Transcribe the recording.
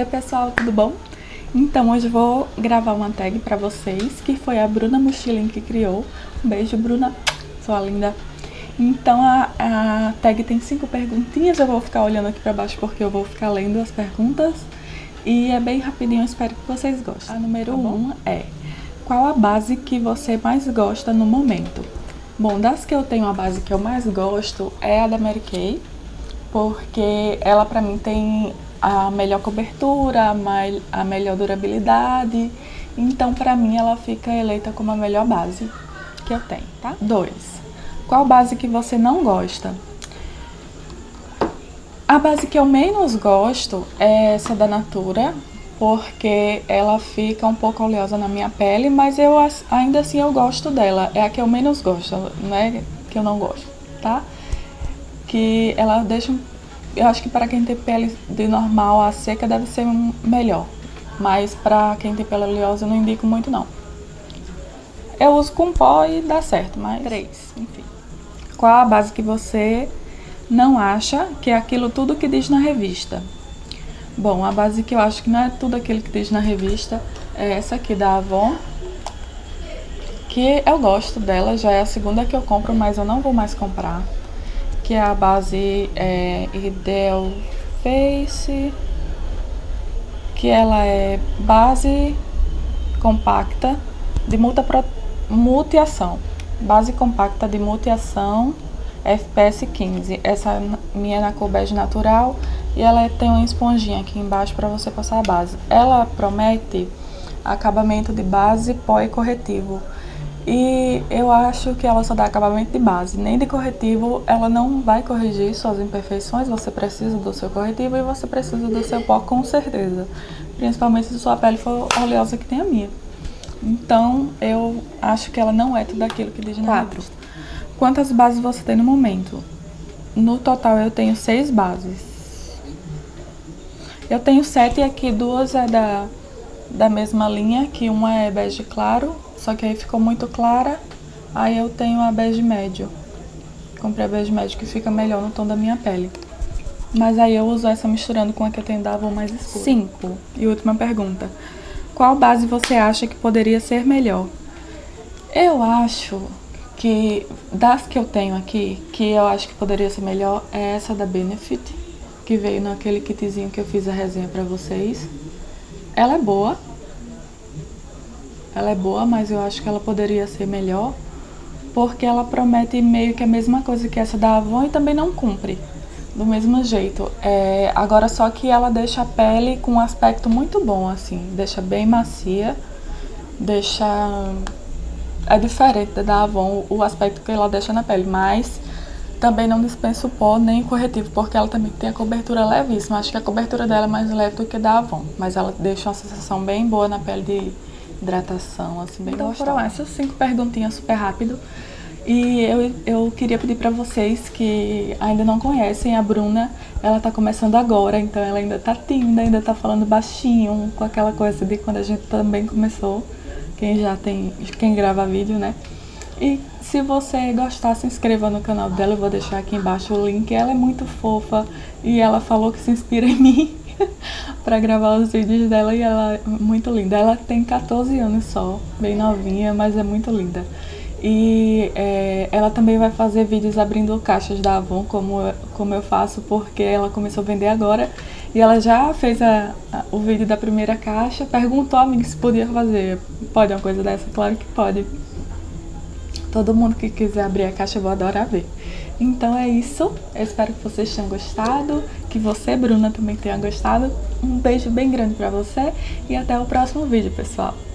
Oi pessoal, tudo bom? Então hoje eu vou gravar uma tag pra vocês, que foi a Bruna Mochilin que criou. Um beijo, Bruna, sua linda. Então a tag tem 5 perguntinhas, eu vou ficar olhando aqui pra baixo porque eu vou ficar lendo as perguntas. E é bem rapidinho, eu espero que vocês gostem. A número 1 é: qual a base que você mais gosta no momento? Bom, das que eu tenho, a base que eu mais gosto é a da Mary Kay, porque ela pra mim tem a melhor cobertura, a melhor durabilidade, então pra mim ela fica eleita como a melhor base que eu tenho, tá? 2. Qual base que você não gosta? A base que eu menos gosto é essa da Natura, porque ela fica um pouco oleosa na minha pele, mas eu ainda assim eu gosto dela. É a que eu menos gosto, não é que eu não gosto, tá? Que ela deixa, eu acho que para quem tem pele de normal a seca deve ser melhor, mas para quem tem pele oleosa eu não indico muito não. Eu uso com pó e dá certo, mas... 3, enfim. Qual a base que você não acha que é aquilo tudo que diz na revista? Bom, a base que eu acho que não é tudo aquilo que diz na revista é essa aqui da Avon, que eu gosto dela, já é a segunda que eu compro, mas eu não vou mais comprar, que é a base Ideal Face, que ela é base compacta de multiação, base compacta de multiação FPS 15, essa minha é na cor bege natural e ela tem uma esponjinha aqui embaixo para você passar a base. Ela promete acabamento de base, pó e corretivo, e eu acho que ela só dá acabamento de base, nem de corretivo. Ela não vai corrigir suas imperfeições, você precisa do seu corretivo e você precisa do seu pó com certeza, principalmente se sua pele for oleosa que tem a minha. Então eu acho que ela não é tudo aquilo que diz na revista. Quantas bases você tem no momento? No total eu tenho 6 bases. Eu tenho 7 aqui, 2 é da mesma linha, que uma é bege claro, só que aí ficou muito clara, aí eu tenho a bege médio. Comprei a bege médio que fica melhor no tom da minha pele. Mas aí eu uso essa misturando com a que eu tenho da Avon mais escura. 5. E última pergunta: qual base você acha que poderia ser melhor? Eu acho que das que eu tenho aqui, que eu acho que poderia ser melhor, é essa da Benefit, que veio naquele kitzinho que eu fiz a resenha pra vocês. Ela é boa, mas eu acho que ela poderia ser melhor, porque ela promete meio que a mesma coisa que essa da Avon e também não cumpre do mesmo jeito. Agora só que ela deixa a pele com um aspecto muito bom, assim, deixa bem macia, deixa... É diferente da Avon o aspecto que ela deixa na pele, mas também não dispensa o pó nem o corretivo, porque ela também tem a cobertura levíssima. Acho que a cobertura dela é mais leve do que da Avon, mas ela deixa uma sensação bem boa na pele, de hidratação, assim, bem gostosa. Então foram essas 5 perguntinhas super rápido. E eu queria pedir pra vocês que ainda não conhecem a Bruna, ela tá começando agora, então ela ainda tá tímida, ainda tá falando baixinho, com aquela coisa de quando a gente também começou. Quem grava vídeo, né? E se você gostar, se inscreva no canal dela, eu vou deixar aqui embaixo o link. Ela é muito fofa e ela falou que se inspira em mim pra gravar os vídeos dela, e ela é muito linda. Ela tem 14 anos só, bem novinha, mas é muito linda. E ela também vai fazer vídeos abrindo caixas da Avon, como eu faço, porque ela começou a vender agora. E ela já fez o vídeo da primeira caixa, perguntou a mim se podia fazer. Pode uma coisa dessa? Claro que pode. Todo mundo que quiser abrir a caixa, eu vou adorar ver. Então é isso. Eu espero que vocês tenham gostado, que você, Bruna, também tenha gostado. Um beijo bem grande pra você e até o próximo vídeo, pessoal.